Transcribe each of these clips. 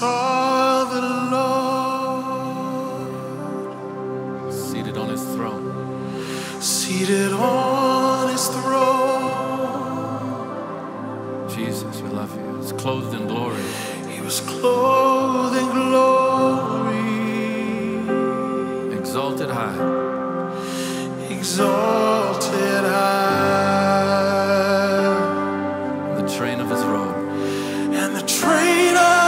saw the Lord seated on his throne, seated on his throne. Jesus, we love you. He was clothed in glory. He was clothed in glory. Exalted high. Exalted high. The train of his robe. And the train of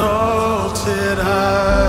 exalted high.